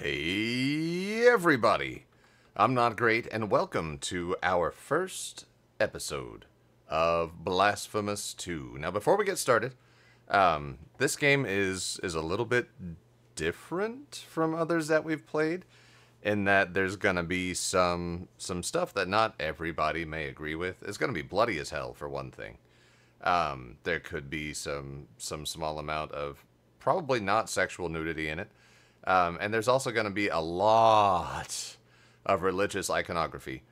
Hey everybody, I'm Not Great and welcome to our first episode of Blasphemous 2. Now before we get started, this game is a little bit different from others that we've played in that there's going to be some stuff that not everybody may agree with. It's going to be bloody as hell for one thing. There could be some small amount of probably not sexual nudity in it. And there's also going to be a lot of religious iconography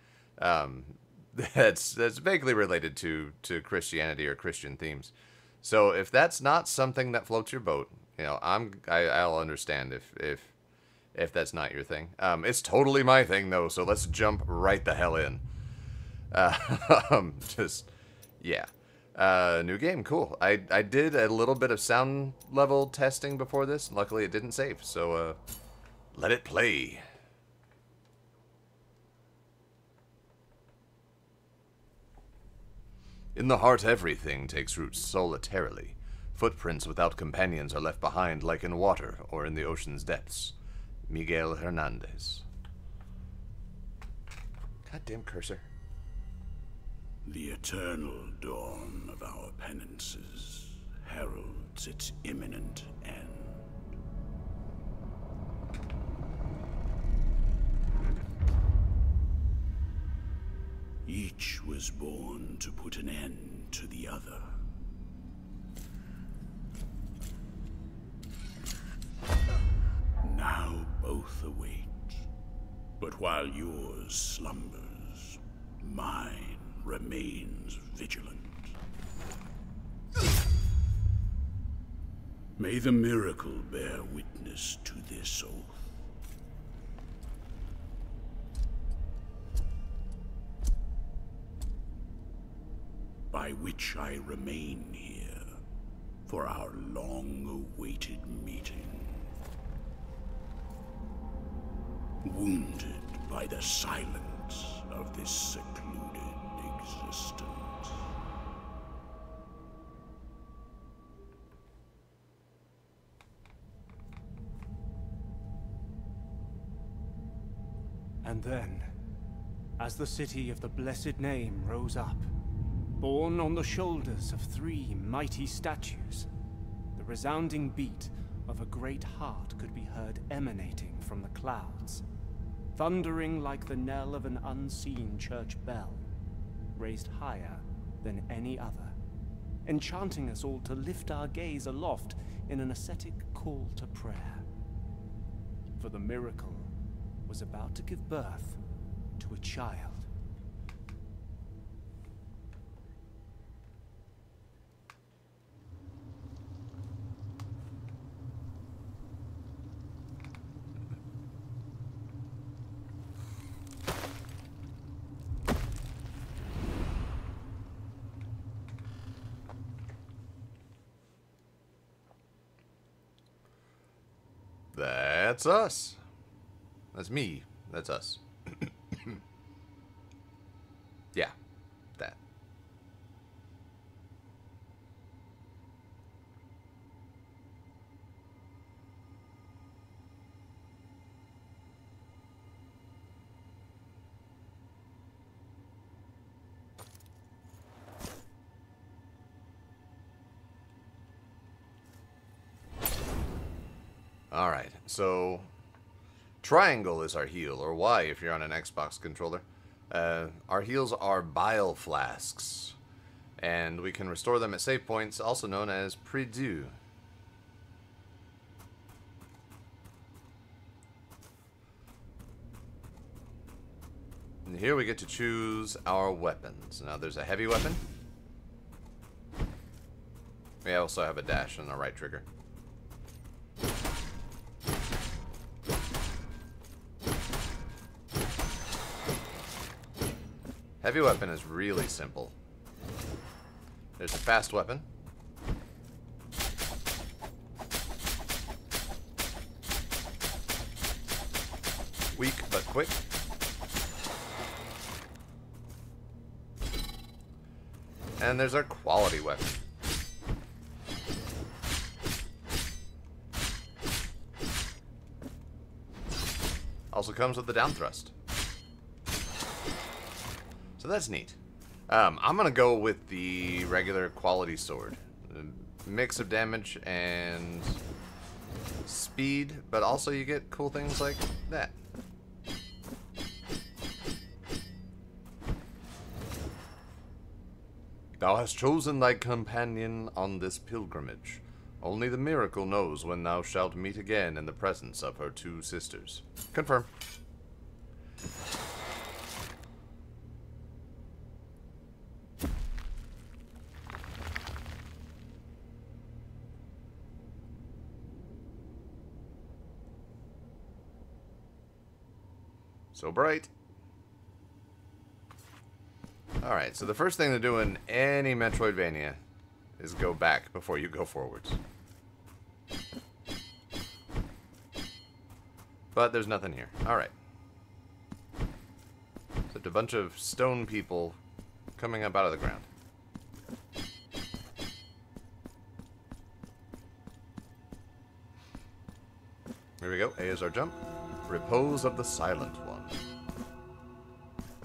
that's vaguely related to Christianity or Christian themes. So if that's not something that floats your boat, you know, I'll understand if that's not your thing. It's totally my thing though, so let's jump right the hell in. Yeah. New game, cool. I did a little bit of sound level testing before this. Luckily, it didn't save, so let it play. In the heart, everything takes root solitarily. Footprints without companions are left behind, like in water or in the ocean's depths. Miguel Hernandez. Goddamn cursor. The eternal dawn of our penances heralds its imminent end. Each was born to put an end to the other. Now both await, but while yours slumbers, mine remains vigilant. May the miracle bear witness to this oath, by which I remain here for our long-awaited meeting, wounded by the silence of this secluded existence. And then, as the city of the Blessed Name rose up, borne on the shoulders of three mighty statues, the resounding beat of a great heart could be heard emanating from the clouds, thundering like the knell of an unseen church bell, raised higher than any other, enchanting us all to lift our gaze aloft in an ascetic call to prayer. For the miracle was about to give birth to a child. That's us. That's me. That's us. Yeah. That. All right. So, triangle is our heel, or Y if you're on an Xbox controller. Our heels are bile flasks, and we can restore them at save points, also known as Prie-Dieu. And here we get to choose our weapons. Now, there's a heavy weapon. We also have a dash and a right trigger. Heavy weapon is really simple. There's a fast weapon. Weak but quick. And there's our quality weapon. also comes with the down thrust. So that's neat. I'm going to go with the regular quality sword. A mix of damage and speed, but also you get cool things like that. Thou hast chosen thy companion on this pilgrimage. Only the miracle knows when thou shalt meet again in the presence of her two sisters. Confirm. So bright. Alright, so the first thing to do in any Metroidvania is go back before you go forwards. But there's nothing here. Alright. Except a bunch of stone people coming up out of the ground. Here we go. A is our jump. Repose of the Silent One.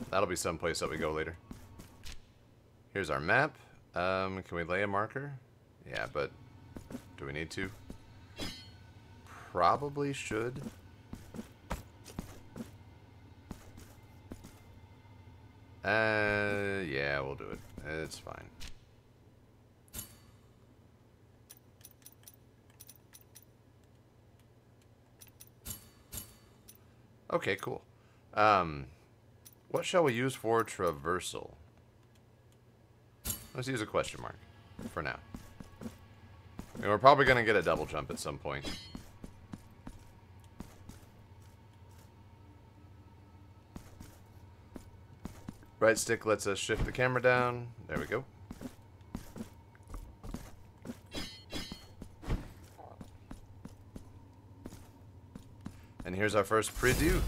That'll be someplace that we go later. Here's our map. Can we lay a marker? Yeah, but do we need to? Probably should. Yeah, we'll do it. It's fine. Okay, cool. What shall we use for traversal? Let's use a question mark for now. And we're probably going to get a double jump at some point. Right stick lets us shift the camera down. There we go. And here's our first Prie-Dieu.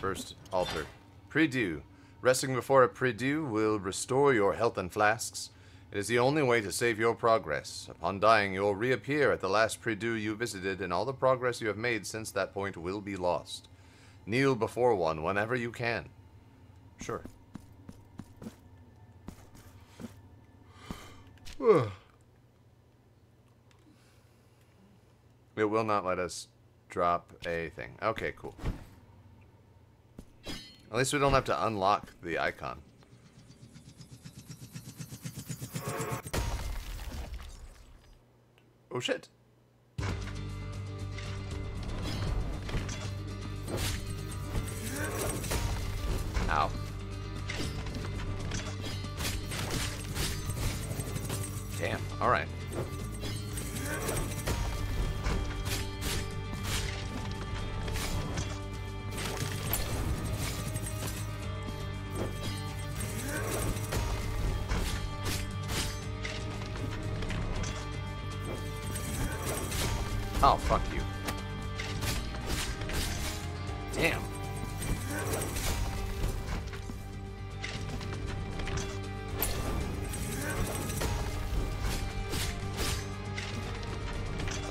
First altar. Prie-Dieu. Resting before a Prie-Dieu will restore your health and flasks. It is the only way to save your progress. Upon dying, you will reappear at the last Prie-Dieu you visited, and all the progress you have made since that point will be lost. Kneel before one whenever you can. Sure. It will not let us drop a thing. Okay, cool. At least we don't have to unlock the icon. Oh shit. Ow. Damn. All right. Oh, fuck you. Damn.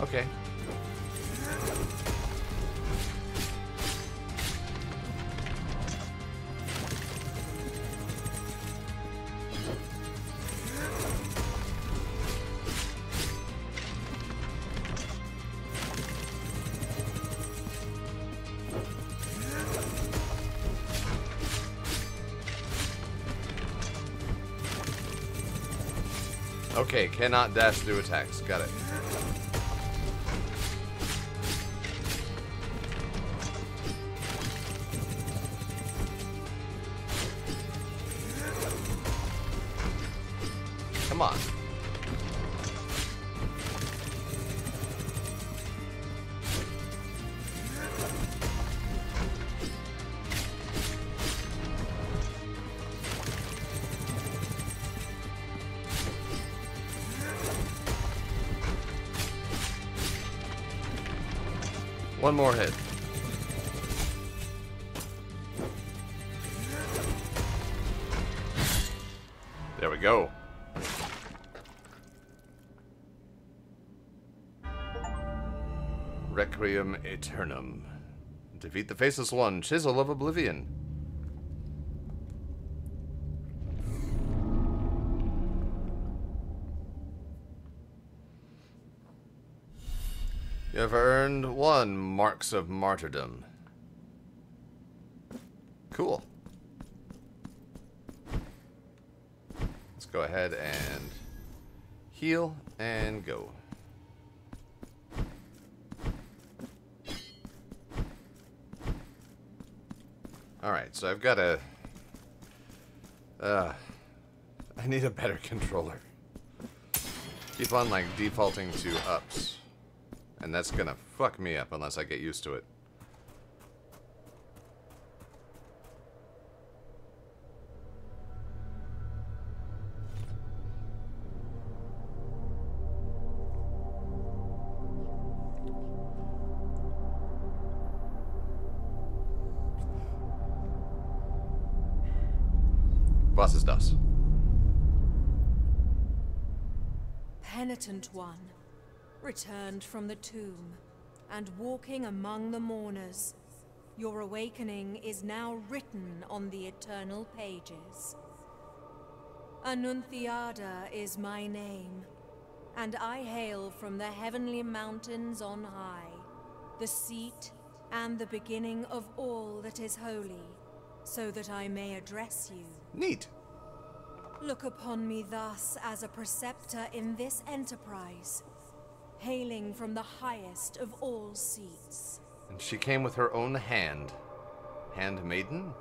Okay. Okay, cannot dash through attacks. Got it. Come on. One more hit. There we go. Requiem Eternum. Defeat the Faceless One, Chisel of Oblivion. You have earned 1 Marks of Martyrdom. Cool. Let's go ahead and heal and go. Alright, so I've got a... I need a better controller. Keep on, like, defaulting to ups. And that's gonna fuck me up unless I get used to it. Boss's dust. Penitent One, returned from the tomb, and walking among the mourners, your awakening is now written on the eternal pages. Anunciada is my name, and I hail from the heavenly mountains on high, the seat and the beginning of all that is holy, so that I may address you. Neat. Look upon me thus as a preceptor in this enterprise, hailing from the highest of all seats. And she came with her own hand. Handmaiden?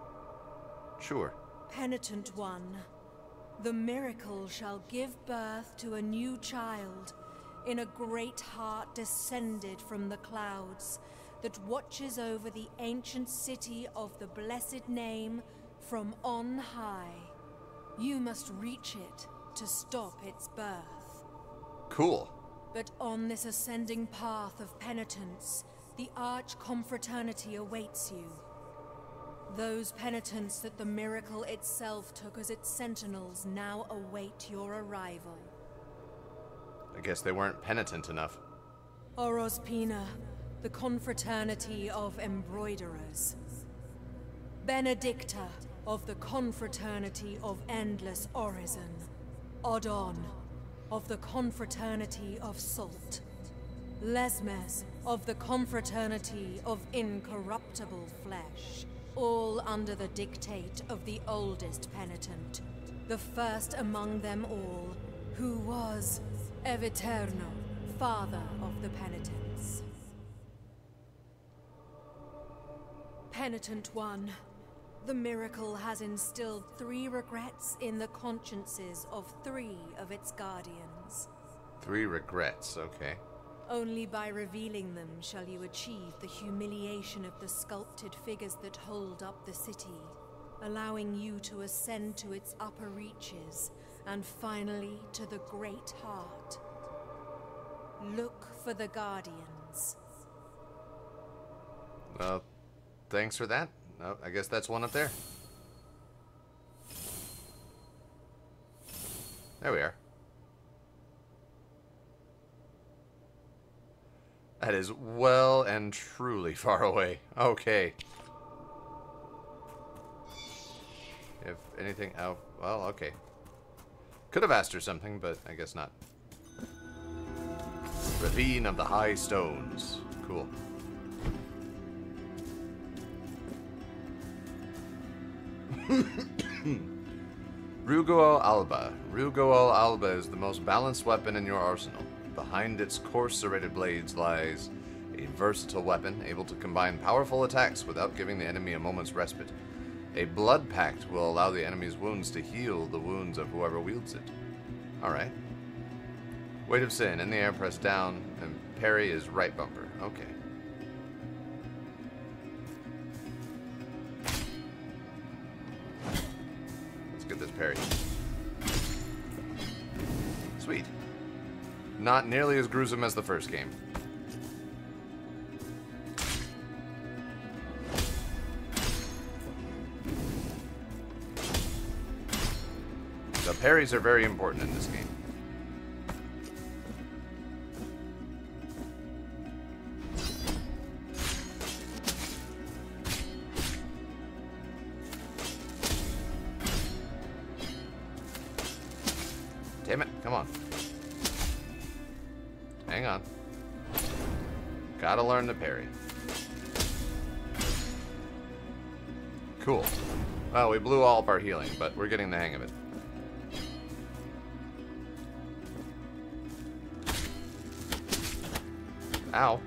Sure. Penitent One, the miracle shall give birth to a new child in a great heart descended from the clouds that watches over the ancient city of the Blessed Name from on high. You must reach it to stop its birth. Cool. But on this ascending path of penitence, the arch-confraternity awaits you. Those penitents that the miracle itself took as its sentinels now await your arrival. I guess they weren't penitent enough. Orozpina, the confraternity of embroiderers. Benedicta, of the confraternity of endless orison. Odon, of the confraternity of salt. Lesmes, of the confraternity of incorruptible flesh, all under the dictate of the oldest penitent, the first among them all, who was Eviterno, father of the penitents. Penitent One, the miracle has instilled 3 regrets in the consciences of 3 of its guardians. 3 regrets, okay. Only by revealing them shall you achieve the humiliation of the sculpted figures that hold up the city, allowing you to ascend to its upper reaches, and finally to the Great Heart. Look for the guardians. Well, thanks for that. Oh, I guess that's one up there. There we are. That is well and truly far away. Okay. If anything... Oh, well, okay. Could have asked her something, but I guess not. Ravine of the High Stones. Cool. Reugo Al Alba. Reugo Al Alba is the most balanced weapon in your arsenal. Behind its coarse serrated blades lies a versatile weapon able to combine powerful attacks without giving the enemy a moment's respite. A blood pact will allow the enemy's wounds to heal the wounds of whoever wields it. Alright. Weight of Sin. In the air, press down, and parry is right bumper. Okay. Get this parry. Sweet. Not nearly as gruesome as the first game. The parries are very important in this game. Come on. Hang on. Gotta learn to parry. Cool. Well, we blew all of our healing, but we're getting the hang of it. Ow.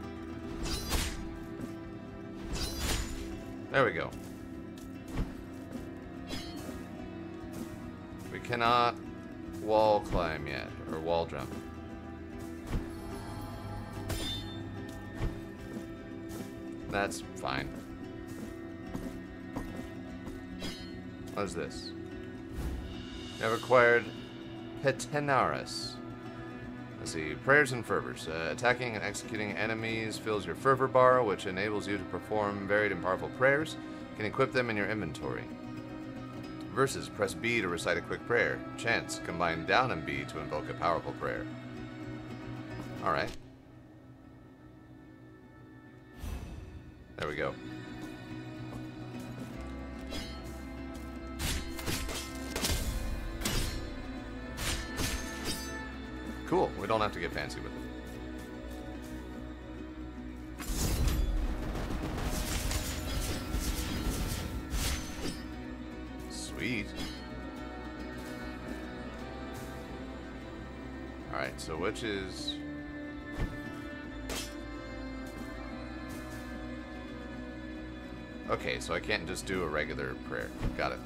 There we go. We cannot wall climb yet, or wall jump. That's fine. What is this? I've acquired Tenaris. Let's see. Prayers and Fervors. Attacking and executing enemies fills your Fervor bar, which enables you to perform varied and powerful prayers. You can equip them in your inventory. Verses. Press B to recite a quick prayer. Chants. Combine down and B to invoke a powerful prayer. Alright. There we go. Cool. We don't have to get fancy with it. Sweet. Alright, so which is... Okay, so I can't just do a regular prayer. Got it.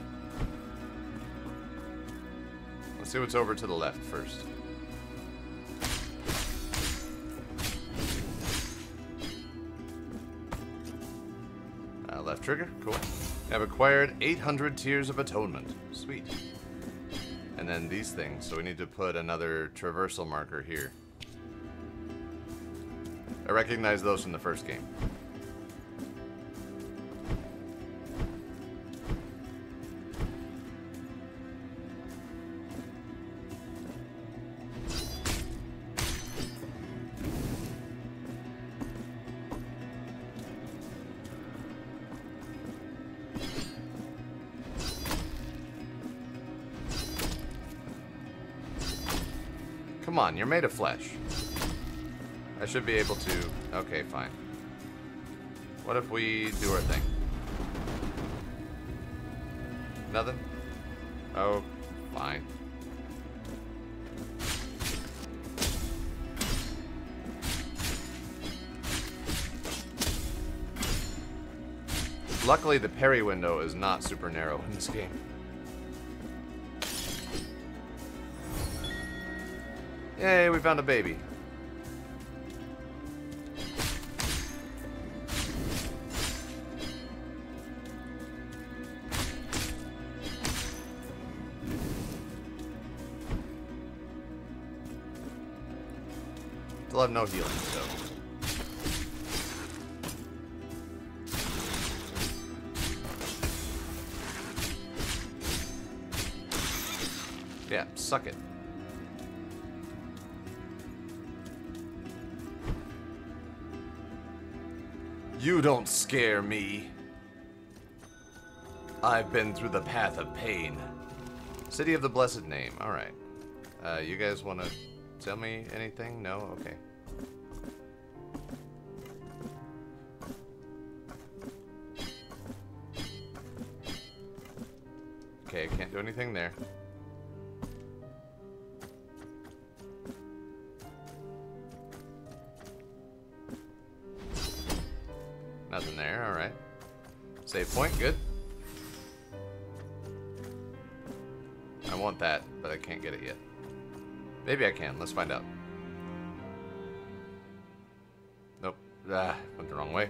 Let's see what's over to the left first. Left trigger. Cool. I've acquired 800 Tears of Atonement. Sweet. And then these things. So we need to put another traversal marker here. I recognize those from the first game. Come on, you're made of flesh. I should be able to... Okay, fine. What if we do our thing? Nothing? Oh, fine. Luckily, the parry window is not super narrow in this game. Yay, we found a baby. Still have no healing, so. Yeah, suck it. You don't scare me. I've been through the path of pain. City of the Blessed Name. Alright. You guys want to tell me anything? No? Okay. Okay, I can't do anything there. Nothing there, alright. Save point, good. I want that, but I can't get it yet. Maybe I can, let's find out. Nope. Ah, went the wrong way.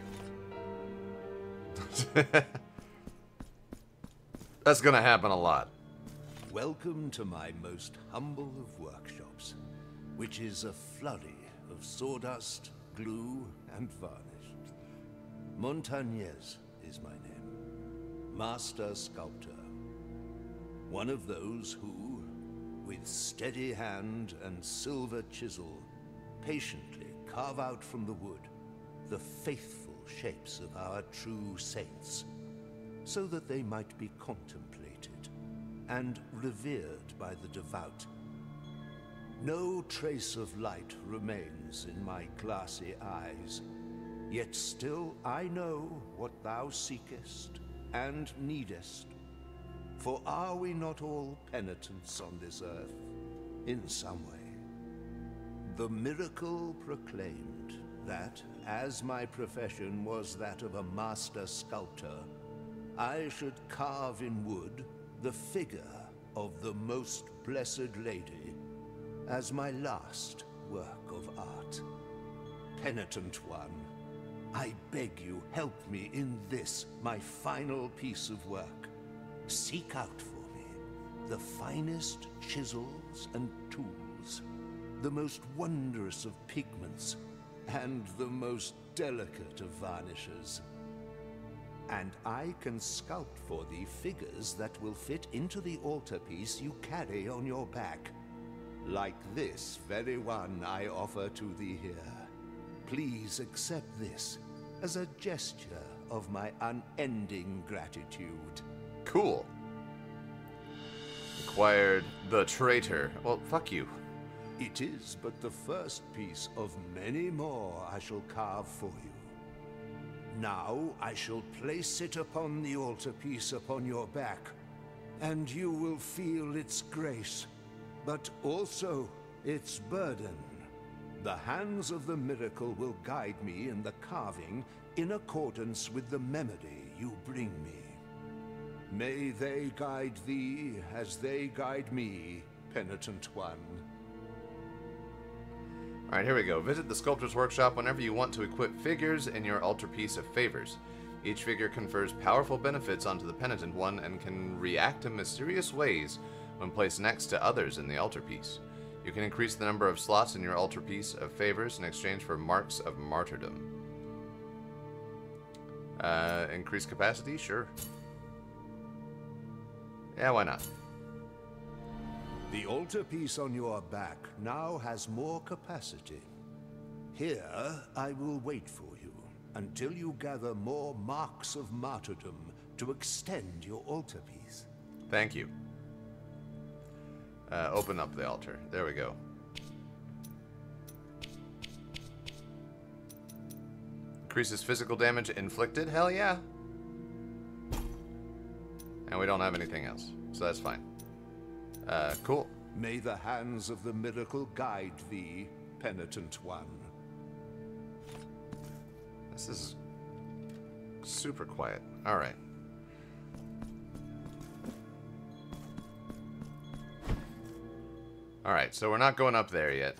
That's gonna happen a lot. Welcome to my most humble of workshops, which is a flurry of sawdust, glue, and varnish. Montanes is my name, master sculptor. One of those who, with steady hand and silver chisel, patiently carve out from the wood the faithful shapes of our true saints, so that they might be contemplated and revered by the devout. No trace of light remains in my glassy eyes, yet still I know what thou seekest and needest. For are we not all penitents on this earth, in some way? The miracle proclaimed that, as my profession was that of a master sculptor, I should carve in wood the figure of the Most Blessed Lady as my last work of art. Penitent One, I beg you, help me in this, my final piece of work. Seek out for me the finest chisels and tools, the most wondrous of pigments, and the most delicate of varnishes. And I can sculpt for thee figures that will fit into the altarpiece you carry on your back, like this very one I offer to thee here. Please accept this as a gesture of my unending gratitude. Cool. Acquired The Traitor. Well, fuck you. It is but the first piece of many more I shall carve for you. Now I shall place it upon the altarpiece upon your back, and you will feel its grace, but also its burden. The hands of the miracle will guide me in the carving in accordance with the memory you bring me. May they guide thee as they guide me, Penitent One. Alright, here we go. Visit the Sculptor's Workshop whenever you want to equip figures in your Altarpiece of Favors. Each figure confers powerful benefits onto the Penitent One and can react in mysterious ways when placed next to others in the Altarpiece. You can increase the number of slots in your Altarpiece of Favors in exchange for Marks of Martyrdom. Increase capacity? Sure. Yeah, why not? The altarpiece on your back now has more capacity. Here, I will wait for you until you gather more Marks of Martyrdom to extend your altarpiece. Thank you. Open up the altar. There we go. Increases physical damage inflicted? Hell yeah. And we don't have anything else, so that's fine. Cool. May the hands of the miracle guide thee, Penitent One. This is super quiet. All right. All right, so we're not going up there yet.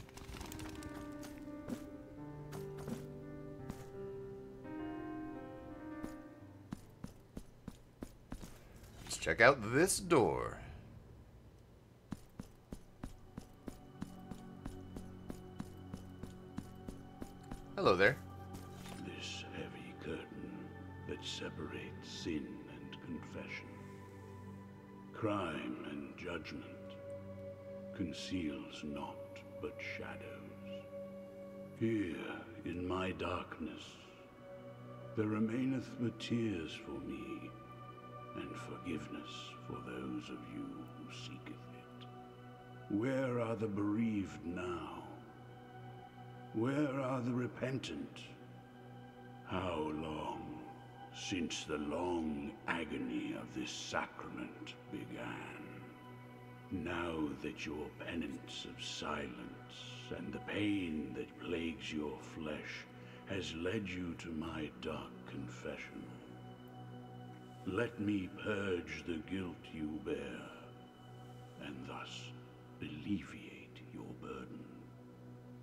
Let's check out this door. Hello there. This heavy curtain that separates sin and confession, crime and judgment, conceals naught but shadows. Here, in my darkness, there remaineth but tears for me, and forgiveness for those of you who seeketh it. Where are the bereaved now? Where are the repentant? How long since the long agony of this sacrament began? Now that your penance of silence and the pain that plagues your flesh has led you to my dark confessional, let me purge the guilt you bear, and thus alleviate your burden.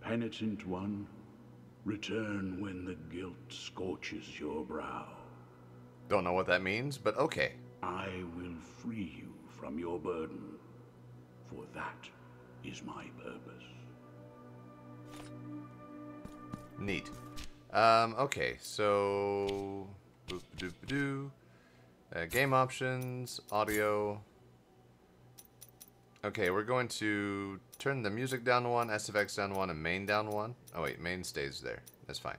Penitent One, return when the guilt scorches your brow. Don't know what that means, but okay. I will free you from your burden, for that is my purpose. Neat. Okay, so... game options, audio... Okay, we're going to turn the music down 1, SFX down 1, and main down 1. Oh wait, main stays there. That's fine.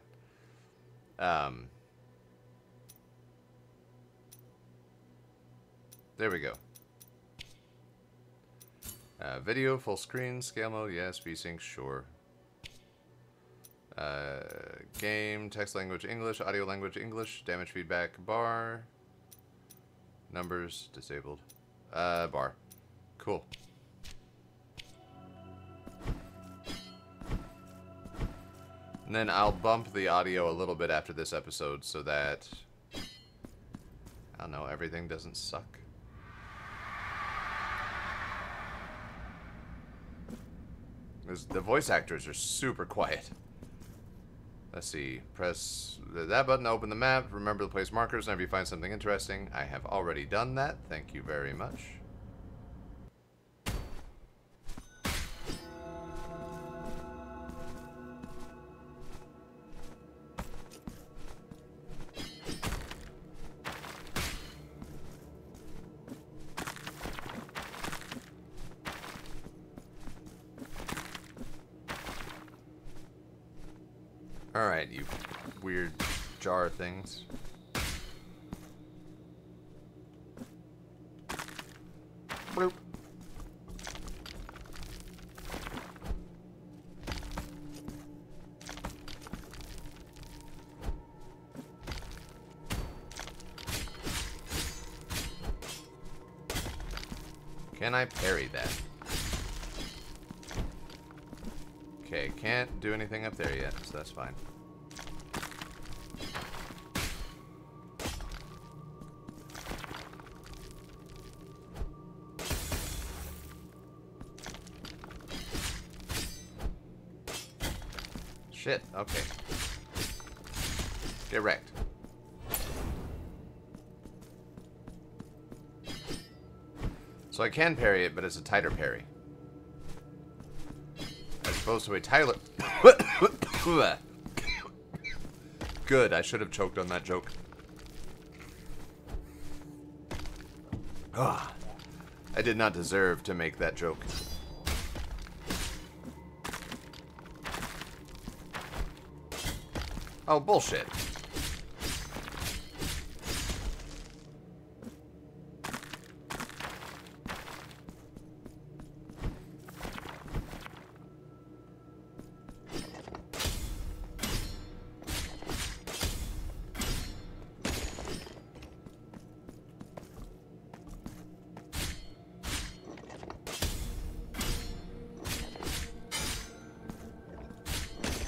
There we go. Video, full screen, scale mode, yes. VSync, sure. Game, text language, English, audio language, English, damage feedback, bar. Numbers, disabled. Bar. Cool. And then I'll bump the audio a little bit after this episode so that, I don't know, everything doesn't suck. The voice actors are super quiet. Let's see. Press that button to open the map. Remember to place markers whenever you find something interesting. I have already done that. Thank you very much. Alright, you weird jar things. Bloop. Can I parry that? Okay, can't do anything up there yet, so that's fine. Shit, okay. Get wrecked. So I can parry it, but it's a tighter parry. As opposed to a tighter... Good, I should have choked on that joke. Ah, I did not deserve to make that joke. Oh, bullshit.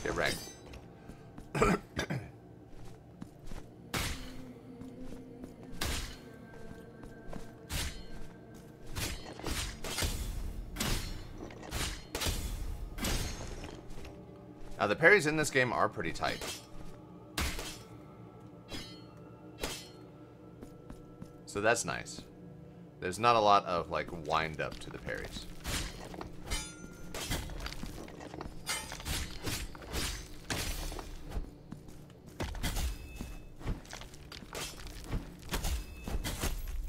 Get wrecked. Now, the parries in this game are pretty tight. So that's nice. There's not a lot of, like, wind up to the parries.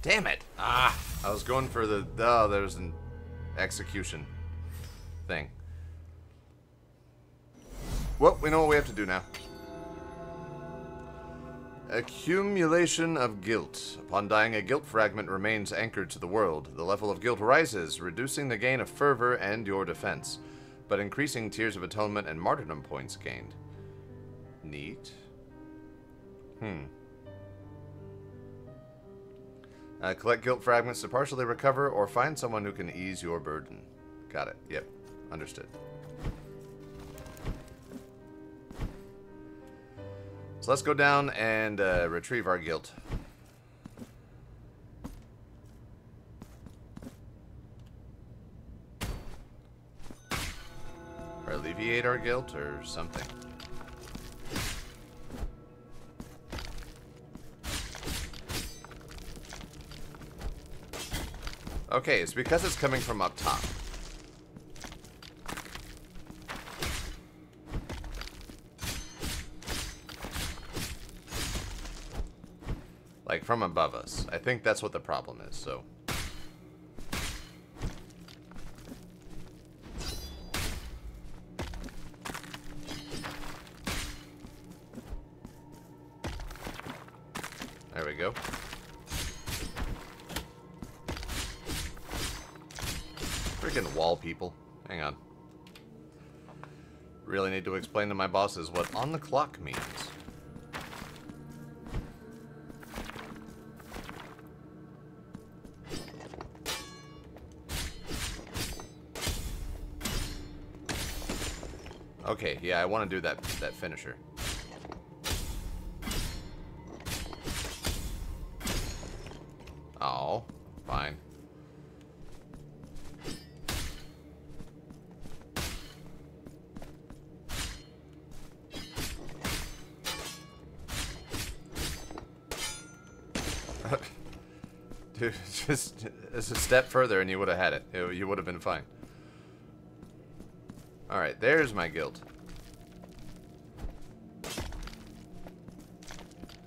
Damn it! Ah! I was going for the... Oh, there's an execution thing. Well, we know what we have to do now. Accumulation of guilt. Upon dying, a guilt fragment remains anchored to the world. The level of guilt rises, reducing the gain of fervor and your defense, but increasing Tears of Atonement and Martyrdom points gained. Neat. Collect guilt fragments to partially recover, or find someone who can ease your burden. Got it. Yep. Understood. So let's go down and retrieve our guilt. Or alleviate our guilt or something. Okay, it's because it's coming from up top. Like, from above us. I think that's what the problem is, so. There we go. freaking wall people. Hang on. Really need to explain to my bosses what on the clock means. Okay, yeah, I want to do that finisher. Oh, fine. Dude, just as a step further and you would have had it. You would have been fine. Alright, there's my guild.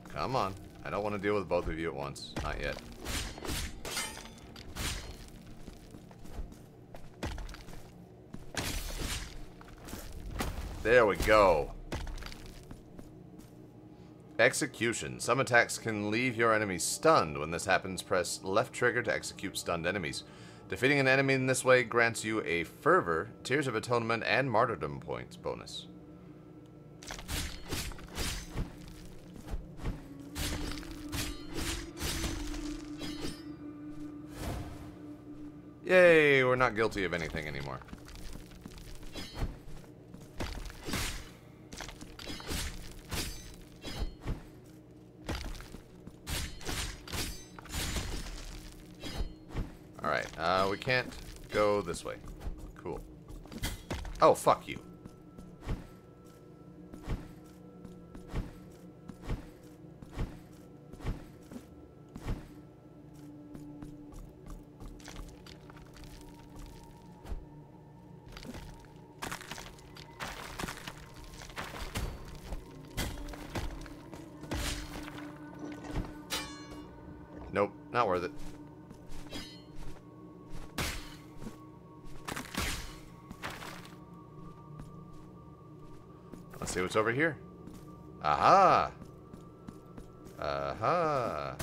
Come on. I don't want to deal with both of you at once. Not yet. There we go. Execution. Some attacks can leave your enemy stunned. When this happens, press left trigger to execute stunned enemies. Defeating an enemy in this way grants you a Fervor, Tears of Atonement, and Martyrdom points bonus. Yay, we're not guilty of anything anymore. We can't go this way. Cool. Oh, fuck you. Nope, not worth it. See what's over here. Aha! Aha!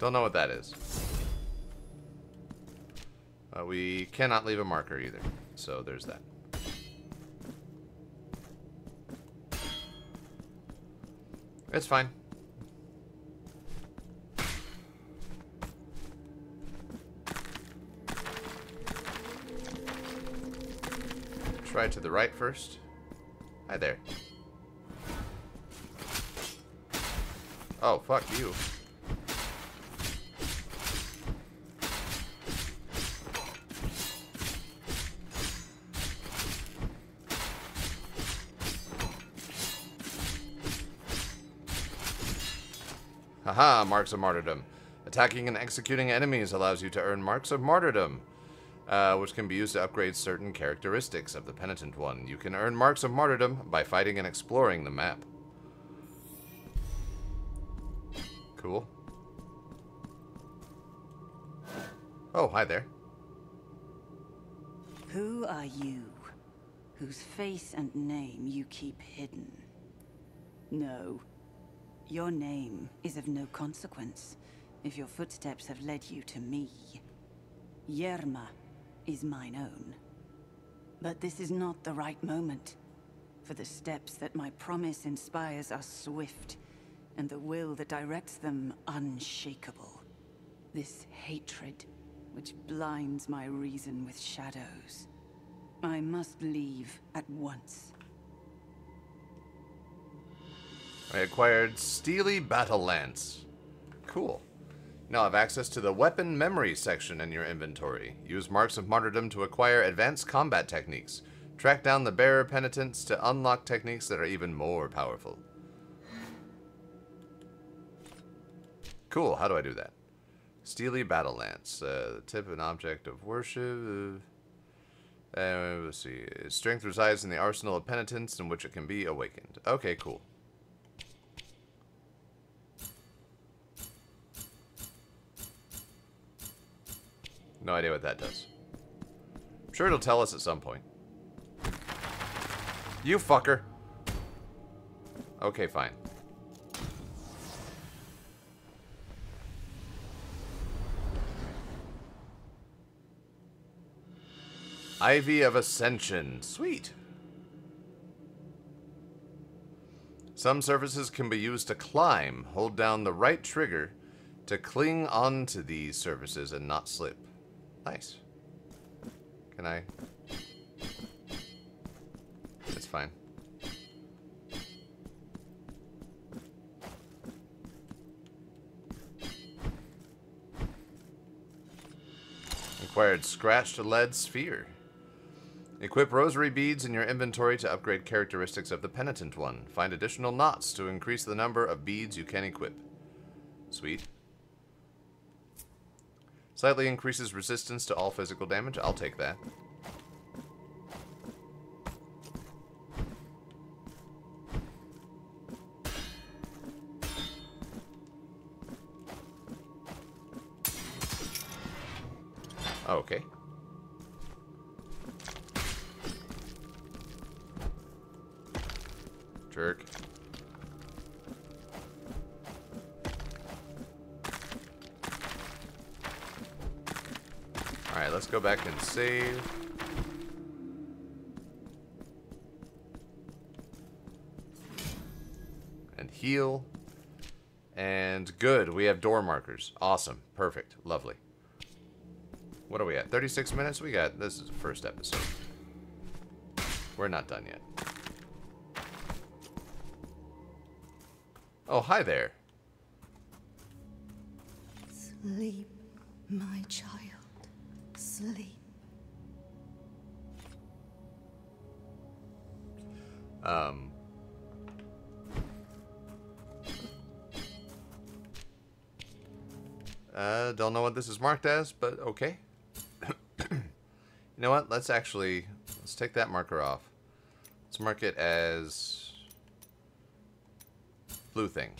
Don't know what that is. We cannot leave a marker either, so there's that. It's fine. Try to the right first. Hi there. Oh, fuck you. Haha, Marks of Martyrdom. Attacking and executing enemies allows you to earn Marks of Martyrdom. Which can be used to upgrade certain characteristics of the Penitent One. You can earn Marks of Martyrdom by fighting and exploring the map. Cool. Oh, hi there. Who are you, whose face and name you keep hidden? No, your name is of no consequence if your footsteps have led you to me. Yerma is mine own. But this is not the right moment, for the steps that my promise inspires are swift, and the will that directs them unshakable. This hatred, which blinds my reason with shadows. I must leave at once. I acquired Steely Battle Lance. Cool. Now have access to the weapon memory section in your inventory. Use Marks of Martyrdom to acquire advanced combat techniques. Track down the bearer penitents to unlock techniques that are even more powerful. Cool, how do I do that? Steely Battle Lance. The tip and object of worship. Let's see. Strength resides in the arsenal of penitents in which it can be awakened. Okay, cool. No idea what that does. I'm sure it'll tell us at some point. You fucker. Okay, fine. Ivy of Ascension. Sweet. Some surfaces can be used to climb. Hold down the right trigger to cling onto these surfaces and not slip. Nice. Can I? That's fine. Acquired Scratched Lead Sphere. Equip rosary beads in your inventory to upgrade characteristics of the Penitent One. Find additional knots to increase the number of beads you can equip. Sweet. Slightly increases resistance to all physical damage. I'll take that. Okay. Jerk. All right, let's go back and save. And heal. And good, we have door markers. Awesome, perfect, lovely. What are we at? 36 minutes? We got... This is the first episode. We're not done yet. Oh, hi there. Sleep, my child. Sleep. Don't know what this is marked as, but okay. You know what? Let's actually... Let's take that marker off. Let's mark it as... blue thing.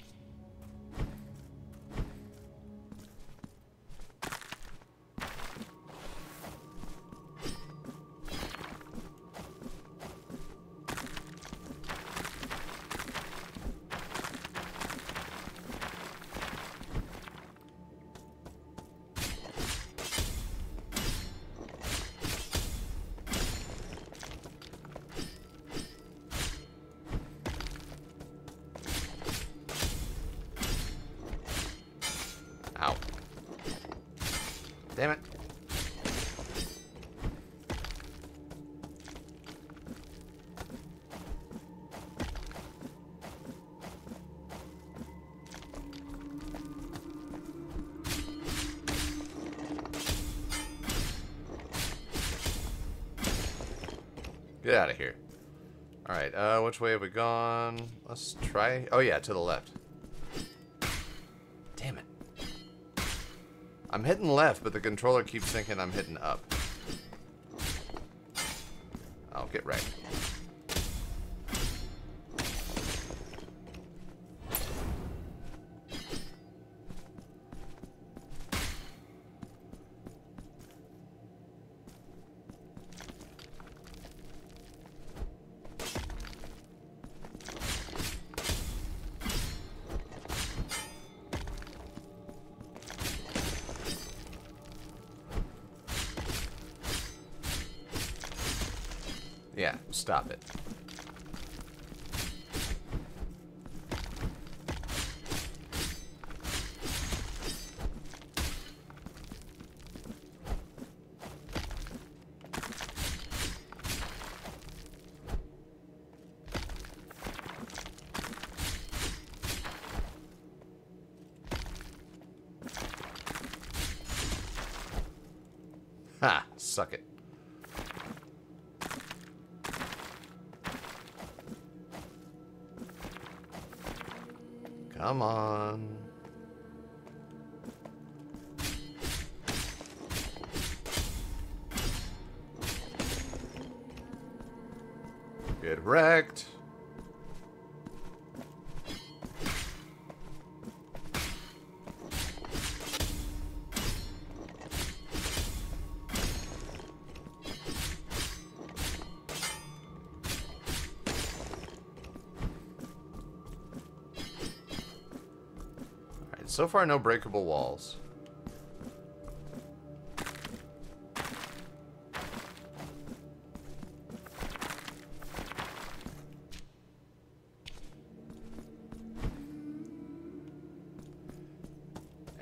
Get out of here. Alright, which way have we gone? Let's try... Oh yeah, to the left. Damn it. I'm hitting left, but the controller keeps thinking I'm hitting up. I'll get right. Stop it. Ha! Suck it. Come on. Get wrecked. So far, no breakable walls.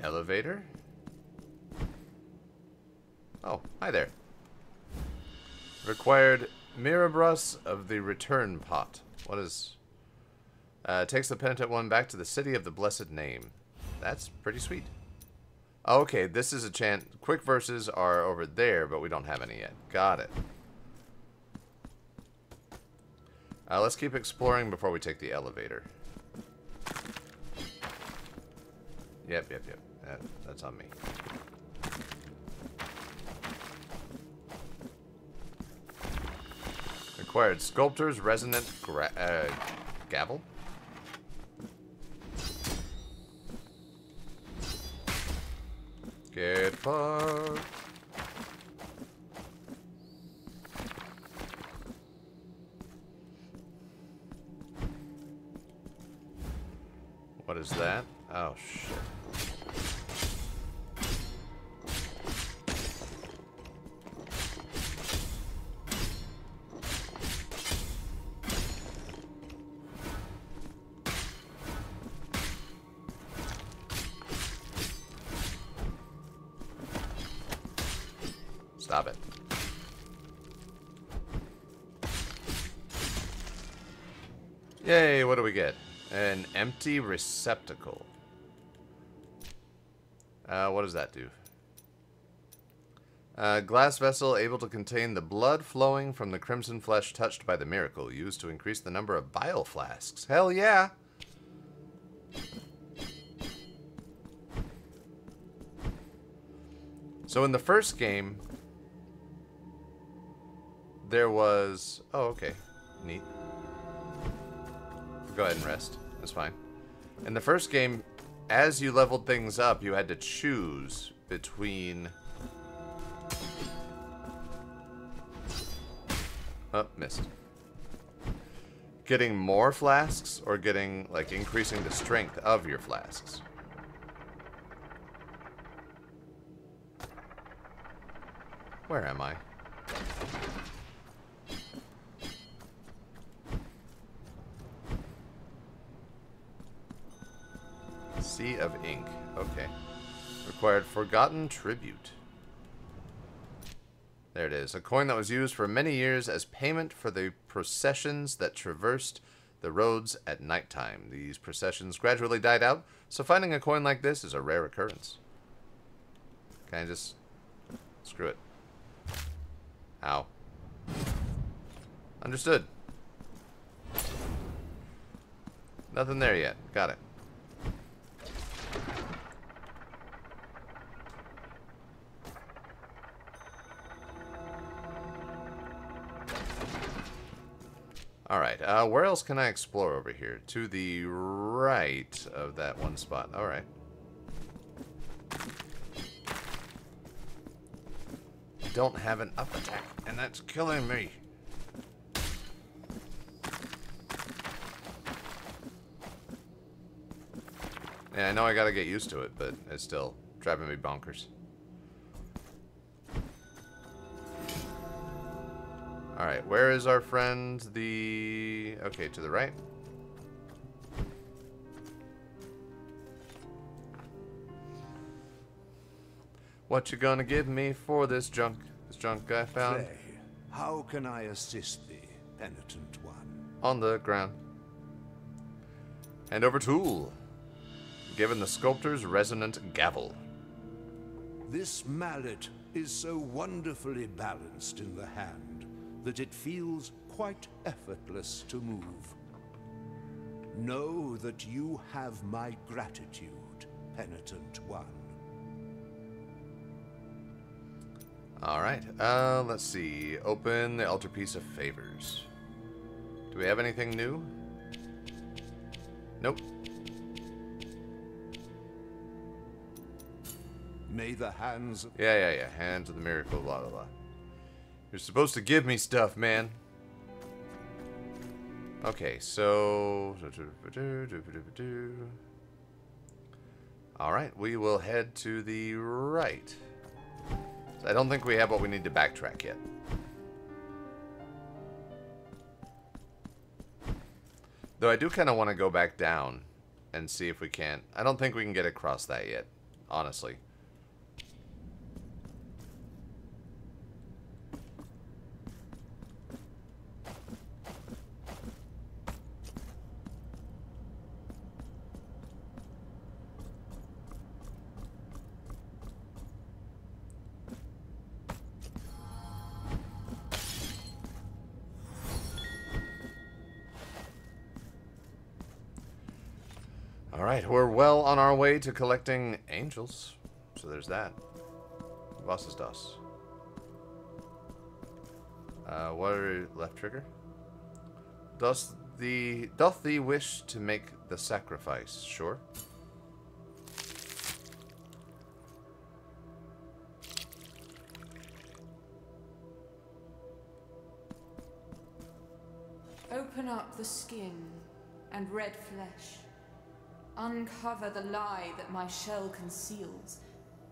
Elevator? Oh, hi there. Required Mirabras of the Return Pot. What is... takes the Penitent One back to the City of the Blessed Name. That's pretty sweet. Okay, this is a chant. Quick verses are over there, but we don't have any yet. Got it. Let's keep exploring before we take the elevator. Yep. That's on me. Required Sculptor's Resonant Gavel. Get fucked. What is that? Oh, shit. Stop it. Yay, what do we get? An empty receptacle. What does that do? Glass vessel able to contain the blood flowing from the crimson flesh touched by the miracle, used to increase the number of bile flasks. Hell yeah! So in the first game, there was... Oh, okay. Neat. Go ahead and rest. That's fine. In the first game, as you leveled things up, you had to choose between... Oh, missed. Getting more flasks or getting, like, increasing the strength of your flasks. Where am I? Sea of Ink. Okay. Required Forgotten Tribute. There it is. A coin that was used for many years as payment for the processions that traversed the roads at nighttime. These processions gradually died out, so finding a coin like this is a rare occurrence. Can I just... Screw it. Ow. Understood. Nothing there yet. Got it. Alright, where else can I explore over here? To the right of that one spot. Alright. I don't have an up attack, and that's killing me. Yeah, I know I gotta get used to it, but it's still driving me bonkers. Alright, where is our friend? The... Okay, to the right. What you gonna give me for this junk? This junk I found. Pray, how can I assist thee, Penitent One? On the ground. Hand over tool. Given the Sculptor's Resonant Gavel. This mallet is so wonderfully balanced in the hand that it feels quite effortless to move. Know that you have my gratitude, Penitent One. Alright, let's see. Open the Altarpiece of Favors. Do we have anything new? Nope. May the hands... Yeah. Hands of the miracle, blah, blah, blah. You're supposed to give me stuff, man. Okay, so... Alright, we will head to the right. So I don't think we have what we need to backtrack yet. Though I do kind of want to go back down and see if we can't... I don't think we can get across that yet, honestly. Alright, we're well on our way to collecting angels. So there's that. Was ist das? Left trigger? Doth thee wish to make the sacrifice? Sure. Open up the skin and red flesh. Uncover the lie that my shell conceals,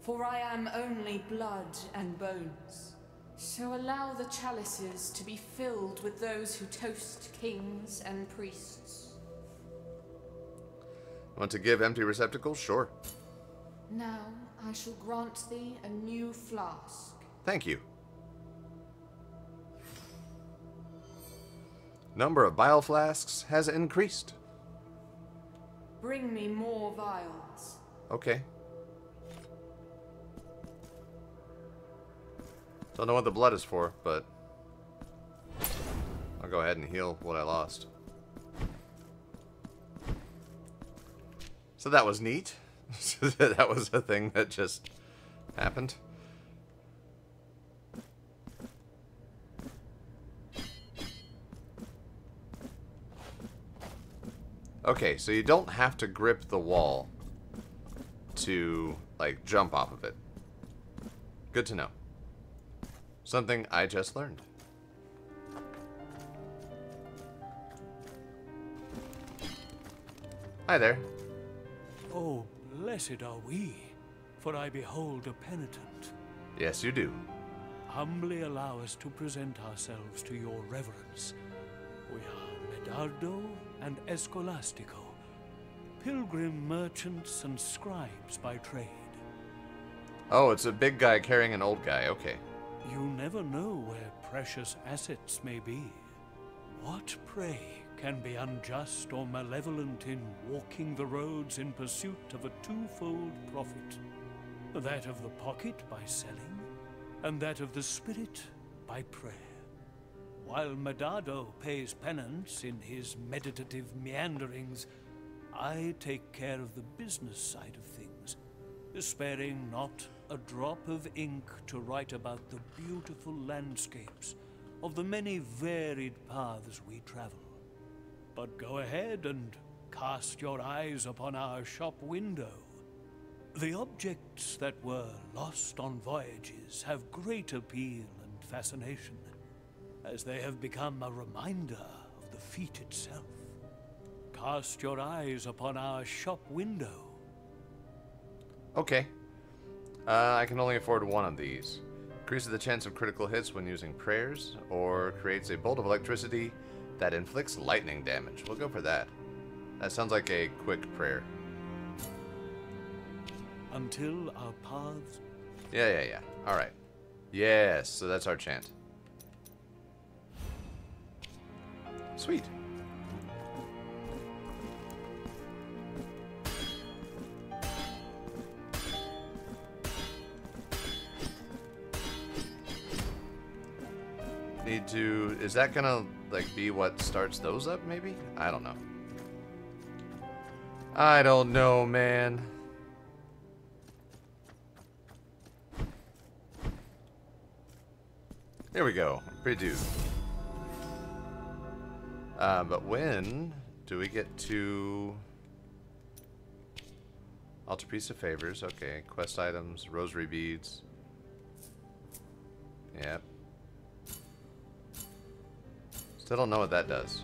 for I am only blood and bones. So allow the chalices to be filled with those who toast kings and priests. Want to give empty receptacles? Sure. Now I shall grant thee a new flask. Thank you. Number of vial flasks has increased. Bring me more vials. Okay. Don't know what the blood is for, but I'll go ahead and heal what I lost. So that was neat. That was a thing that just happened. Okay, so you don't have to grip the wall to, like, jump off of it. Good to know. Something I just learned. Hi there. Oh, blessed are we, for I behold a penitent. Yes, you do. Humbly allow us to present ourselves to your reverence. We are Medardo and Escolastico, pilgrim merchants and scribes by trade. Oh, it's a big guy carrying an old guy, okay. You never know where precious assets may be. What, pray, can be unjust or malevolent in walking the roads in pursuit of a twofold profit? That of the pocket by selling, and that of the spirit by prayer. While Medardo pays penance in his meditative meanderings, I take care of the business side of things, sparing not a drop of ink to write about the beautiful landscapes of the many varied paths we travel. But go ahead and cast your eyes upon our shop window. The objects that were lost on voyages have great appeal and fascination, as they have become a reminder of the feat itself. Cast your eyes upon our shop window. Okay. I can only afford one of these. Increases the chance of critical hits when using prayers, or creates a bolt of electricity that inflicts lightning damage. We'll go for that. That sounds like a quick prayer. Until our paths... Yeah. Alright. Yes, so that's our chant. Sweet. Need to... Is that gonna, like, be what starts those up, maybe? I don't know. I don't know, man. There we go. Prie-Dieu. But when do we get to Altarpiece of Favors? Okay, quest items, rosary beads. Yep. Still don't know what that does.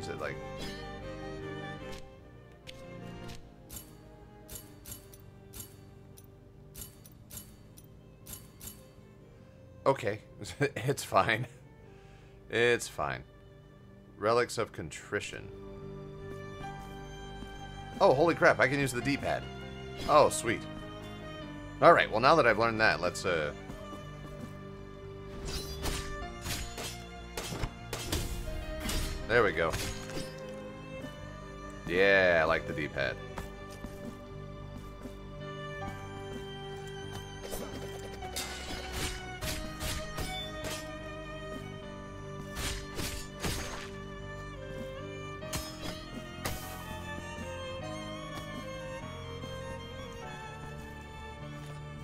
Is it like... Okay, it's fine. It's fine. Relics of Contrition. Oh, holy crap, I can use the D-pad. Oh, sweet. Alright, well now that I've learned that, let's, there we go. Yeah, I like the D-pad.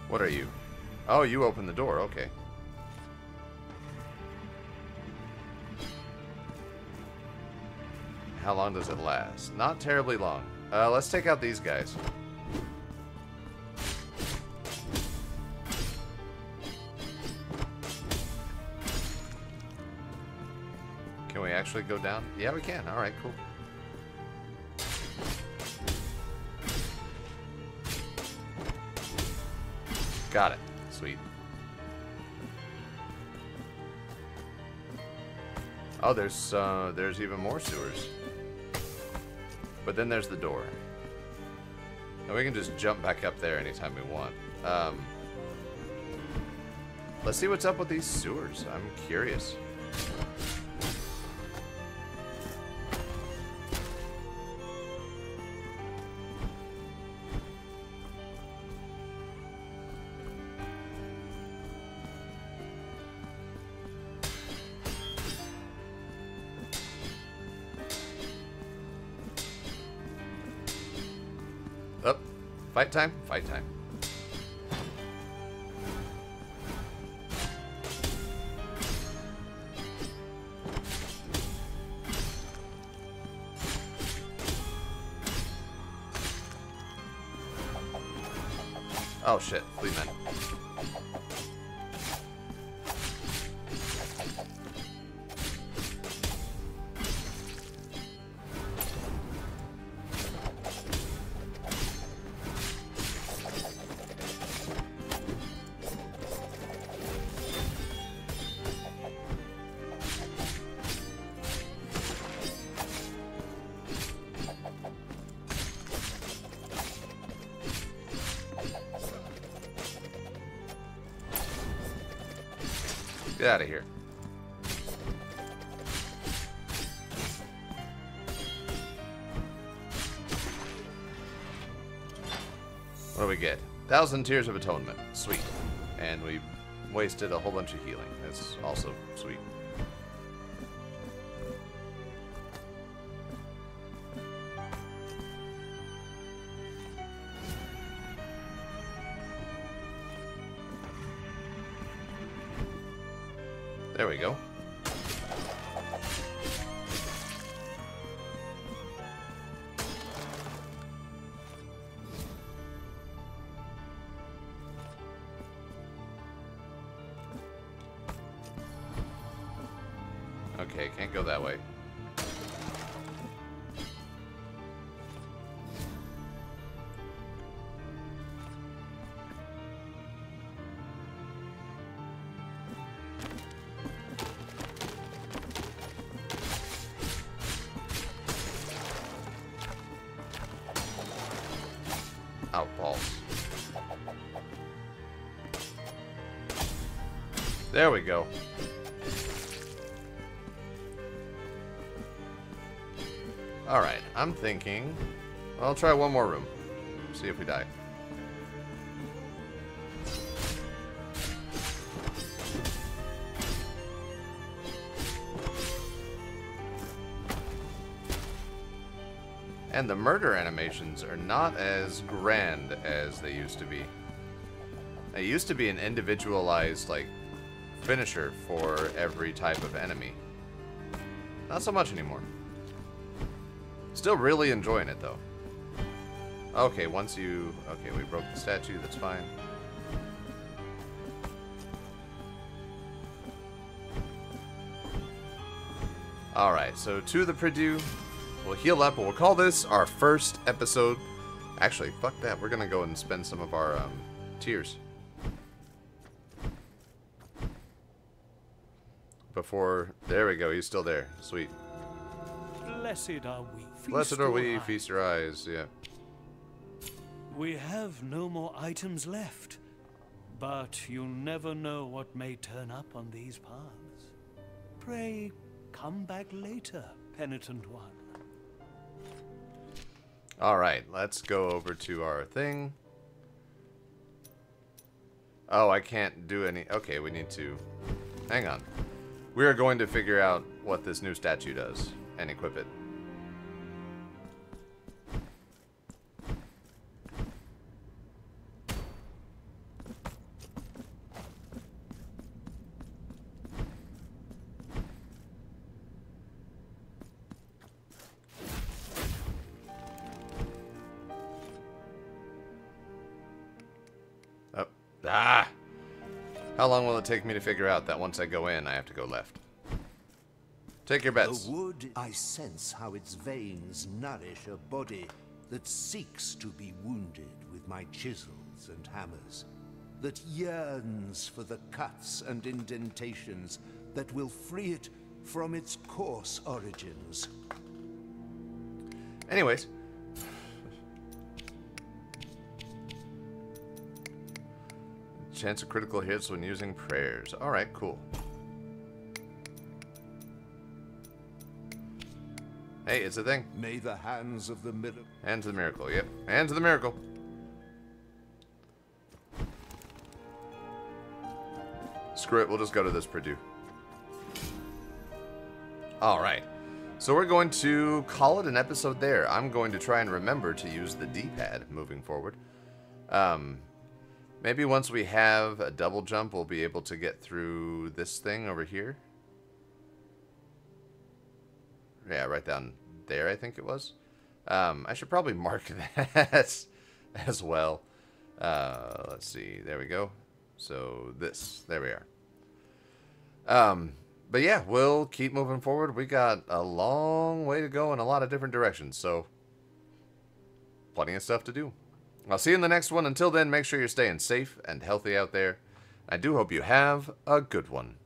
What are you? Oh, you opened the door. Okay. How long does it last? Not terribly long. Let's take out these guys. Can we actually go down? Yeah, we can. All right, cool. Got it. Sweet. Oh, there's even more sewers. But then there's the door. And we can just jump back up there anytime we want. Let's see what's up with these sewers. I'm curious. Fight time? Fight time. Oh shit, flea men. Get out of here. What do we get? 1,000 Tears of Atonement. Sweet. And we wasted a whole bunch of healing. That's also sweet. There we go. Okay, can't go that way. There we go. Alright, I'm thinking... I'll try one more room. See if we die. And the murder animations are not as grand as they used to be. They used to be an individualized, like, finisher for every type of enemy. Not so much anymore. Still really enjoying it though. Okay, once you... Okay, we broke the statue, that's fine. Alright, so to the Prie-Dieu. We'll heal up, and we'll call this our first episode. Actually, fuck that. We're gonna go and spend some of our tears. Before, there we go, he's still there. Sweet. Blessed are we. Blessed are we, feast your eyes, yeah. We have no more items left, but you never know what may turn up on these paths. Pray, come back later, penitent one. All right, let's go over to our thing. Oh, I can't do any... Okay, we need to... Hang on. We are going to figure out what this new statue does and equip it. How long will it take me to figure out that once I go in, I have to go left? Take your bets. The wood, I sense how its veins nourish a body that seeks to be wounded with my chisels and hammers, that yearns for the cuts and indentations that will free it from its coarse origins. Anyways. Chance of critical hits when using prayers. Alright, cool. Hey, it's a thing. May the hands of the miracle. Hands of the miracle, yep. Hands of the miracle. Screw it, we'll just go to this Prie-Dieu. Alright. So we're going to call it an episode there. I'm going to try and remember to use the D-pad moving forward. Maybe once we have a double jump, we'll be able to get through this thing over here. Yeah, right down there, I think it was. I should probably mark that as well. Let's see. There we go. So this. There we are. But yeah, we'll keep moving forward. We got a long way to go in a lot of different directions, so plenty of stuff to do. I'll see you in the next one. Until then, make sure you're staying safe and healthy out there. I do hope you have a good one.